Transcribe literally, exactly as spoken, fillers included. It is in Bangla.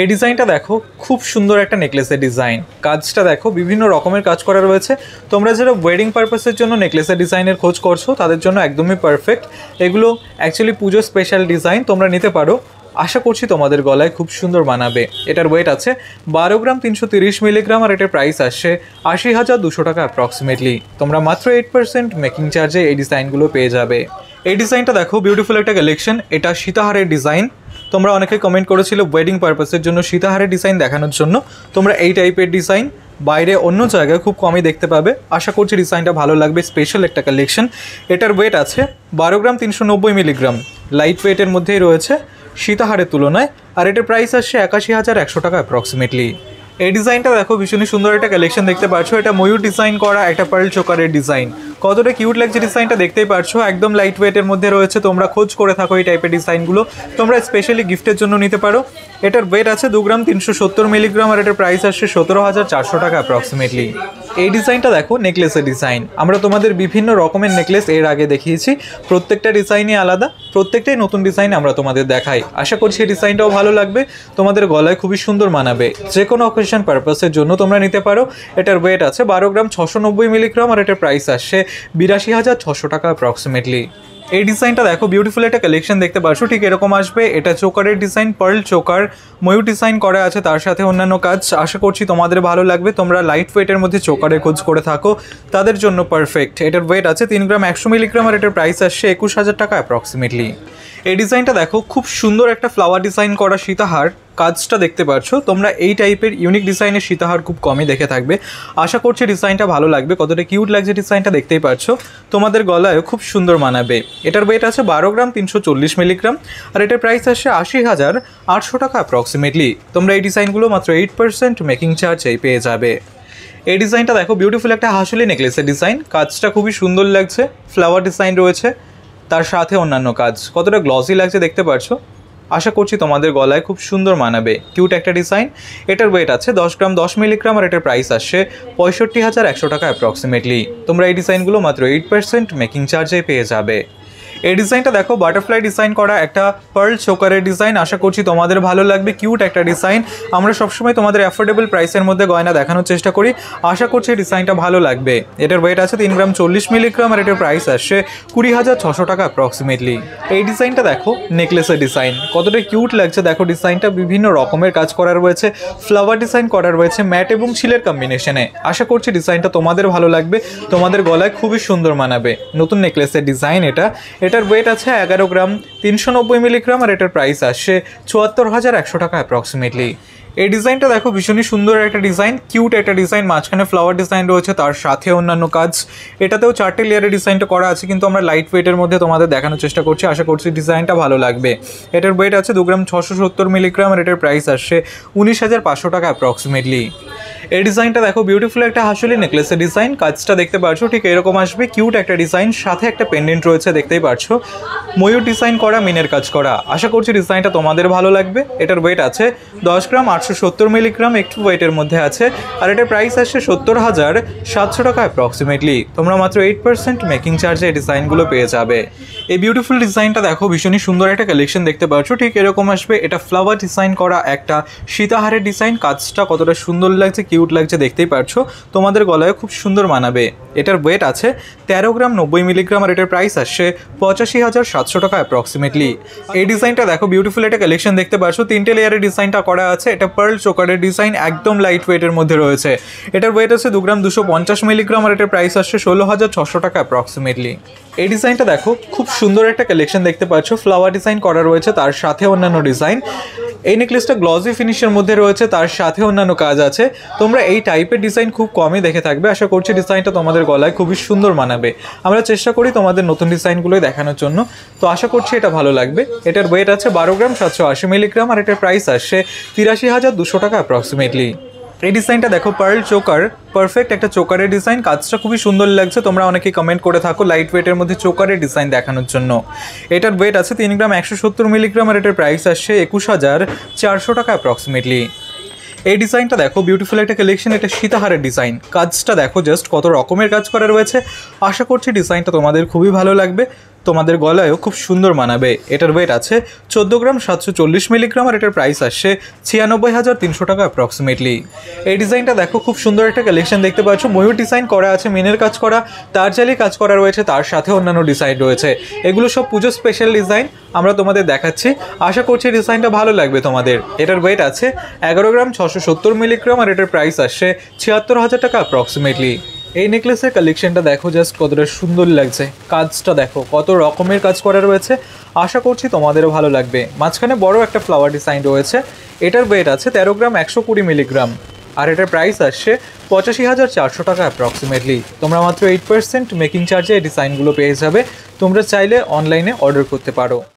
এই ডিজাইনটা দেখো, খুব সুন্দর একটা নেকলেসের ডিজাইন। কাজটা দেখো, বিভিন্ন রকমের কাজ করা রয়েছে। তোমরা যারা ওয়েডিং পারপাসের জন্য নেকলেসের ডিজাইনের খোঁজ করছো তাদের জন্য একদমই পারফেক্ট। এগুলো অ্যাকচুয়ালি পুজোর স্পেশাল ডিজাইন, তোমরা নিতে পারো। আশা করছি তোমাদের গলায় খুব সুন্দর মানাবে। এটার ওয়েট আছে বারো গ্রাম তিনশো তিরিশ মিলিগ্রাম আর এটার প্রাইস আসছে আশি হাজার দুশো টাকা অ্যাপ্রক্সিমেটলি। তোমরা মাত্র এইট পার্সেন্ট মেকিং চার্জে এই ডিজাইনগুলো পেয়ে যাবে। এই ডিজাইনটা দেখো, বিউটিফুল একটা কালেকশন। এটা সীতাহারের ডিজাইন। তোমরা অনেকে কমেন্ট করেছিল ওয়েডিং পারপাসের জন্য সীতাহারের ডিজাইন দেখানোর জন্য। তোমরা এই টাইপের ডিজাইন বাইরে অন্য জায়গায় খুব কমই দেখতে পাবে। আশা করছি ডিজাইনটা ভালো লাগবে, স্পেশাল একটা কালেকশন। এটার ওয়েট আছে বারো গ্রাম তিনশো নব্বই মিলিগ্রাম, লাইট ওয়েটের মধ্যেই রয়েছে সীতাহারের তুলনায়। আর এটার প্রাইস আসছে একাশি হাজার একশো টাকা অ্যাপ্রক্সিমেটলি। এই ডিজাইনটা দেখো, ভীষণই সুন্দর একটা কালেকশন দেখতে পাচ্ছ। এটা ময়ূর ডিজাইন করা একটা পার্ল চোকারের ডিজাইন। কতটা কিউট লাগছে ডিজাইনটা দেখতেই পারছো। একদম লাইট ওয়েটের মধ্যে রয়েছে। তোমরা খোঁজ করে থাকো এই টাইপের ডিজাইনগুলো, তোমরা স্পেশালি গিফটের জন্য নিতে পারো। এটার ওয়েট আছে দু গ্রাম তিনশো সত্তর মিলিগ্রাম আর এটার প্রাইস আসছে সতেরো হাজার চারশো টাকা অ্যাপ্রক্সিমেটলি। এই ডিজাইনটা দেখো, নেকলেসের ডিজাইন। আমরা তোমাদের বিভিন্ন রকমের নেকলেস এর আগে দেখিয়েছি, প্রত্যেকটা ডিজাইনই আলাদা, প্রত্যেকটাই নতুন ডিজাইন আমরা তোমাদের দেখাই। আশা করছি এই ডিজাইনটাও ভালো লাগবে, তোমাদের গলায় খুবই সুন্দর মানাবে। যে কোনো অকেশন পারপাসের জন্য তোমরা নিতে পারো। এটার ওয়েট আছে বারো গ্রাম ছশো নব্বই মিলিগ্রাম আর এটার প্রাইস আসছে বিরাশি হাজার ছশো টাকা অ্যাপ্রক্সিমেটলি। এই ডিজাইনটা দেখো, বিউটিফুল একটা কালেকশন দেখতে পাচ্ছ। ঠিক এরকম আসবে। এটা চোকারের ডিজাইন, পার্ল চোকার, ময়ূর ডিজাইন করা আছে, তার সাথে অন্যান্য কাজ। আশা করছি তোমাদের ভালো লাগবে। তোমরা লাইট ওয়েটের মধ্যে চোকারের খোঁজ করে থাকো, তাদের জন্য পারফেক্ট। এটার ওয়েট আছে তিন গ্রাম একশো মিলিগ্রাম আর এটার প্রাইস আসছে একুশ হাজার টাকা অ্যাপ্রক্সিমেটলি। এই ডিজাইনটা দেখো, খুব সুন্দর একটা ফ্লাওয়ার ডিজাইন করা সীতাহার। কাজটা দেখতে পাচ্ছ। তোমরা এই টাইপের ইউনিক ডিজাইনের সীতাহার খুব কমই দেখে থাকবে। আশা করছি ডিজাইনটা ভালো লাগবে। কতটা কিউট লাগছে ডিজাইনটা দেখতেই পাচ্ছ, তোমাদের গলায়ও খুব সুন্দর মানাবে। এটার ওয়েট আছে বারো গ্রাম তিনশো চল্লিশ মিলিগ্রাম আর এটার প্রাইস আসছে আশি হাজার আটশো টাকা অ্যাপ্রক্সিমেটলি। তোমরা এই ডিজাইনগুলো মাত্র এইট পার্সেন্ট মেকিং চার্জেই পেয়ে যাবে। এই ডিজাইনটা দেখো, বিউটিফুল একটা হাসুলি নেকলেসের ডিজাইন। কাজটা খুবই সুন্দর লাগছে, ফ্লাওয়ার ডিজাইন রয়েছে, তার সাথে অন্যান্য কাজ। কতটা গ্লসি লাগছে দেখতে পাচ্ছ। আশা করছি তোমাদের গলায় খুব সুন্দর মানাবে, কিউট একটা ডিজাইন। এটার ওয়েট আছে দশ গ্রাম দশ মিলিগ্রাম আর এটার প্রাইস আসছে পঁয়ষট্টি হাজার একশো টাকা অ্যাপ্রক্সিমেটলি। তোমরা এই ডিজাইনগুলো মাত্র এইট পার্সেন্ট মেকিং চার্জে পেয়ে যাবে। এই ডিজাইনটা দেখো, বাটারফ্লাই ডিজাইন করা একটা পার্ল চোকারের ডিজাইন। আশা করছি তোমাদের ভালো লাগবে, কিউট একটা ডিজাইন। আমরা সবসময় তোমাদের অ্যাফোর্ডেবল প্রাইসের মধ্যে গয়না দেখানোর চেষ্টা করি। আশা করছি ডিজাইনটা ভালো লাগবে। এটার ওয়েট আছে তিন গ্রাম চল্লিশ মিলিগ্রাম আর এটার প্রাইস আসছে কুড়ি হাজার ছশো টাকা অ্যাপ্রক্সিমেটলি। এই ডিজাইনটা দেখো, নেকলেসের ডিজাইন। কতটা কিউট লাগছে দেখো ডিজাইনটা। বিভিন্ন রকমের কাজ করা রয়েছে, ফ্লাওয়ার ডিজাইন করা রয়েছে, ম্যাট এবং ছিলের কম্বিনেশনে। আশা করছি ডিজাইনটা তোমাদের ভালো লাগবে, তোমাদের গলায় খুবই সুন্দর মানাবে। নতুন নেকলেসের ডিজাইন এটা। এটার ওয়েট আছে এগারো গ্রাম তিনশো নব্বই মিলিগ্রাম আর এটার প্রাইস আসছে চুয়াত্তর হাজার একশো টাকা অ্যাপ্রক্সিমেটলি। এই ডিজাইনটা দেখো, ভীষণই সুন্দর একটা ডিজাইন, কিউট একটা ডিজাইন। মাঝখানে ফ্লাওয়ার ডিজাইন রয়েছে, তার সাথে অন্যান্য কাজ। এটাতেও চারটে লেয়ারের ডিজাইনটা করা আছে, কিন্তু আমরা লাইট ওয়েটের মধ্যে তোমাদের দেখানোর চেষ্টা করছি। আশা করছি ডিজাইনটা ভালো লাগবে। এটার ওয়েট আছে দু গ্রাম ছশো সত্তর মিলিগ্রাম আর এটার প্রাইস আসছে উনিশ হাজার পাঁচশো টাকা অ্যাপ্রক্সিমেটলি। এই ডিজাইনটা দেখো, বিউটিফুল একটা হাসুলি নেকলেসের ডিজাইন। কাজটা দেখতে পাচ্ছ, ঠিক এরকম আসবে। কিউট একটা ডিজাইন, সাথে একটা পেন্ডেন্ট রয়েছে, দেখতেই পাচ্ছ। ময়ূর ডিজাইন করা, মিনের কাজ করা। আশা করছি ডিজাইনটা তোমাদের ভালো লাগবে। এটার ওয়েট আছে দশ গ্রাম আটশো সত্তর মিলিগ্রাম, একটু ওয়েটের মধ্যে আছে। আর এটার প্রাইস আসছে সত্তর হাজার সাতশো টাকা অ্যাপ্রক্সিমেটলি। তোমরা মাত্র এইট পার্সেন্ট মেকিং চার্জে এই ডিজাইনগুলো পেয়ে যাবে। এই বিউটিফুল ডিজাইনটা দেখো, ভীষণই সুন্দর একটা কালেকশন দেখতে পাচ্ছ। ঠিক এরকম আসবে। এটা ফ্লাওয়ার ডিজাইন করা একটা সীতাহারের ডিজাইন। কাজটা কতটা সুন্দর লাগছে, কিউট লাগছে দেখতেই পারছো। তোমাদের গলায় খুব সুন্দর মানাবে। এটার ওয়েট আছে তেরো গ্রাম নব্বই মিলিগ্রাম আর এটার প্রাইস আসছে পঁচাশি হাজার সাতশো টাকা অ্যাপ্রক্সিমেটলি। এই ডিজাইনটা দেখো, বিউটিফুল একটা কালেকশন দেখতে পাচ্ছ। তিনটে লেয়ারের ডিজাইনটা করা আছে। এটা পার্ল চোকারের ডিজাইন, একদম লাইট ওয়েটের মধ্যে রয়েছে। এটার ওয়েট আছে দু গ্রাম দুশো পঞ্চাশ মিলিগ্রাম আর এটার প্রাইস আসছে ষোলো হাজার ছশো টাকা অ্যাপ্রক্সিমেটলি। এই ডিজাইনটা দেখো, খুব সুন্দর একটা কালেকশন দেখতে পাচ্ছ। ফ্লাওয়ার ডিজাইন করা রয়েছে, তার সাথে অন্যান্য ডিজাইন। এই নেকলেসটা গ্লসি ফিনিশের মধ্যে রয়েছে, তার সাথে অন্যান্য কাজ আছে। তোমরা এই টাইপের ডিজাইন খুব কমই দেখে থাকবে। আশা করছি ডিজাইনটা তোমাদের গলায় খুবই সুন্দর মানাবে। আমরা চেষ্টা করি তোমাদের নতুন ডিজাইনগুলোই দেখানোর জন্য, তো আশা করছি এটা ভালো লাগবে। এটার ওয়েট আছে বারো গ্রাম সাতশো আশি মিলিগ্রাম আর এটার প্রাইস আসছে তিরাশি হাজার দুশো টাকা অ্যাপ্রক্সিমেটলি। এই ডিজাইনটা দেখো, পার্ল চোকার, পারফেক্ট একটা চোকারের ডিজাইন। কাজটা খুবই সুন্দর লাগছে। তোমরা অনেকেই কমেন্ট করে থাকো লাইট ওয়েটের মধ্যে চোকারের ডিজাইন দেখানোর জন্য। এটার ওয়েট আছে তিন গ্রাম একশো সত্তর মিলিগ্রাম আর এটার প্রাইস আসছে একুশ হাজার চারশো টাকা অ্যাপ্রক্সিমেটলি। এই ডিজাইনটা দেখো, বিউটিফুল একটা কালেকশন। এটা সীতাহারের ডিজাইন। কাজটা দেখো জাস্ট, কত রকমের কাজ করা রয়েছে। আশা করছি ডিজাইনটা তোমাদের খুবই ভালো লাগবে। তোমাদের গলায়ও খুব সুন্দর মানাবে। এটার ওয়েট আছে চোদ্দ গ্রাম সাতশো চল্লিশ মিলিগ্রাম আর এটার প্রাইস আসছে ছিয়ানব্বই হাজার তিনশো টাকা অ্যাপ্রক্সিমেটলি। এই ডিজাইনটা দেখো, খুব সুন্দর একটা কালেকশন দেখতে পাচ্ছ। ময়ূর ডিজাইন করা আছে, মিনের কাজ করা, তার জালি কাজ করা রয়েছে, তার সাথে অন্যান্য ডিজাইন রয়েছে। এগুলো সব পুজো স্পেশাল ডিজাইন আমরা তোমাদের দেখাচ্ছি। আশা করছি ডিজাইনটা ভালো লাগবে তোমাদের। এটার ওয়েট আছে এগারো গ্রাম ছশো সত্তর মিলিগ্রাম আর এটার প্রাইস আসছে ছিয়াত্তর হাজার টাকা অ্যাপ্রক্সিমেটলি। এই নেকলেসের কালেকশনটা দেখো জাস্ট কতটা সুন্দর লাগছে, কাজটা দেখো কত রকমের কাজ করা রয়েছে। আশা করছি তোমাদেরও ভালো লাগবে। মাঝখানে বড় একটা ফ্লাওয়ার ডিজাইন রয়েছে। এটার ওয়েট আছে তেরো গ্রাম একশো কুড়ি মিলিগ্রাম আর এটার প্রাইস আসছে পঁচাশি হাজার চারশো টাকা অ্যাপ্রক্সিমেটলি। তোমরা মাত্র এইট পার্সেন্ট মেকিং চার্জে এই ডিজাইনগুলো পেয়ে যাবে। তোমরা চাইলে অনলাইনে অর্ডার করতে পারো।